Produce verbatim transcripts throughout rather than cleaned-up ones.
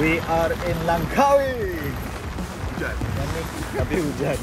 We are in Langkawi. Hujan. Tapi hujan.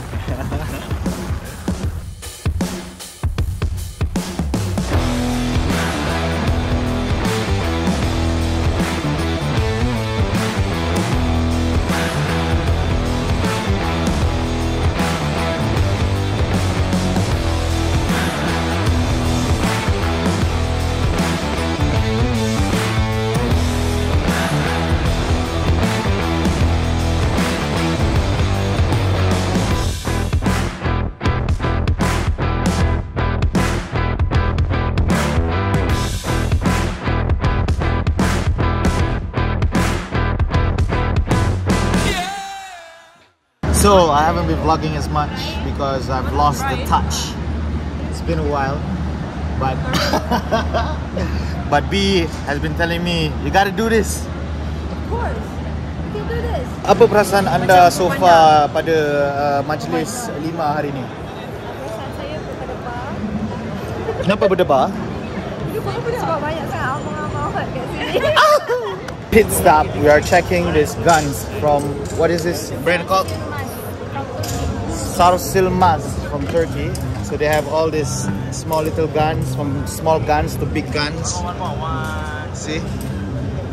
So I haven't been vlogging as much because I've lost the touch. It's been a while, but but B has been telling me you gotta do this. Of course, you can do this. Apa perasaan anda so far pada uh, majlis lima hari ni? Perasaan saya berdebar. Kenapa berdebar? Sebab banyak sangat abang-abang kat sini. Pit stop. We are checking these guns from what is this brand called? Sarsilmaz from Turkey. So they have all these small little guns, from small guns to big guns. See?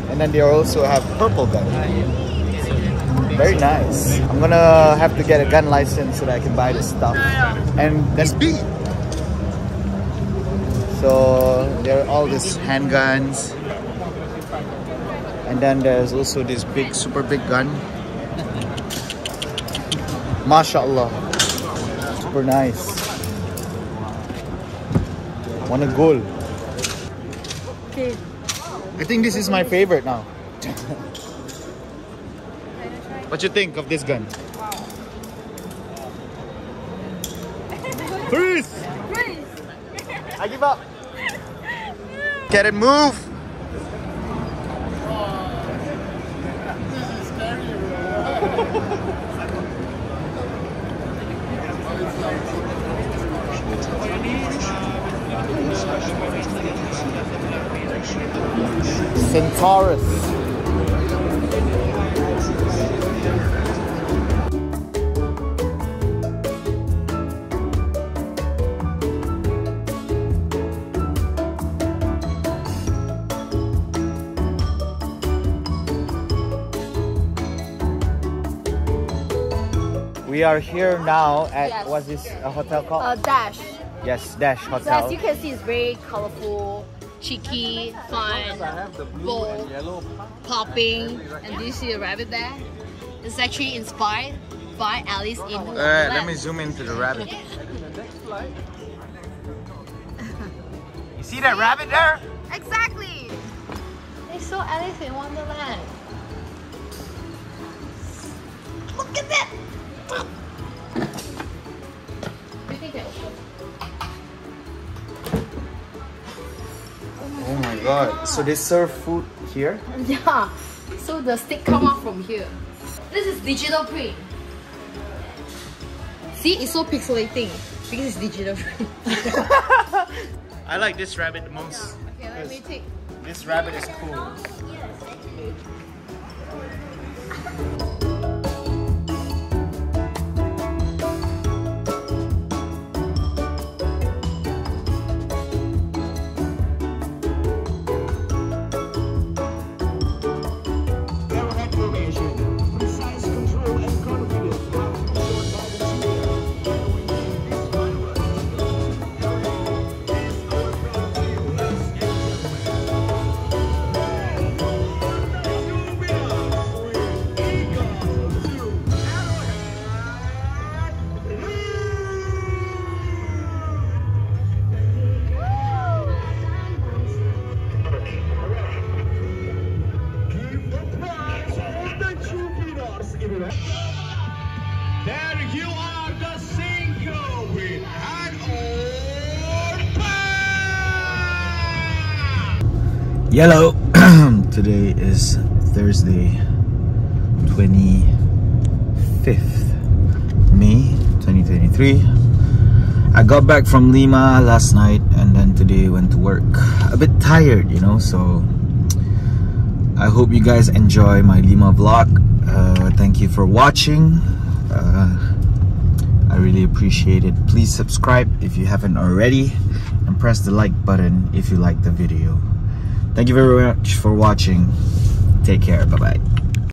And then they also have purple guns. Very nice. I'm gonna have to get a gun license so that I can buy this stuff. And that's big. So there are all these handguns. And then there's also this big, super big gun. MashaAllah, super nice. Want a goal. Okay. I think this is my favorite now. What you think of this gun? Wow. Freeze! Freeze! I give up. Can it move? Centaurus. We are here now at yes. What's this uh, hotel called? Uh, Dash. Yes, Dash Hotel. So as you can see, it's very colorful. Cheeky, fun, bold, popping, and do you see the rabbit there? It's actually inspired by Alice in Wonderland. Alright, let me zoom into the rabbit. You see that rabbit there? Exactly! They saw Alice in Wonderland. Look at that! I think that Oh my god, yeah. So they serve food here? Yeah, so the stick come out from here. This is digital print. See, it's so pixelating because it's digital print. I like this rabbit the most. Okay, let me take. This rabbit is cool. Yellow. Today is Thursday, twenty-fifth May twenty twenty-three. I got back from Lima last night and then today went to work. A bit tired, you know, so I hope you guys enjoy my Lima vlog. Uh, thank you for watching. Uh, I really appreciate it. Please subscribe if you haven't already, and press the like button if you like the video. Thank you very much for watching. Take care. Bye bye.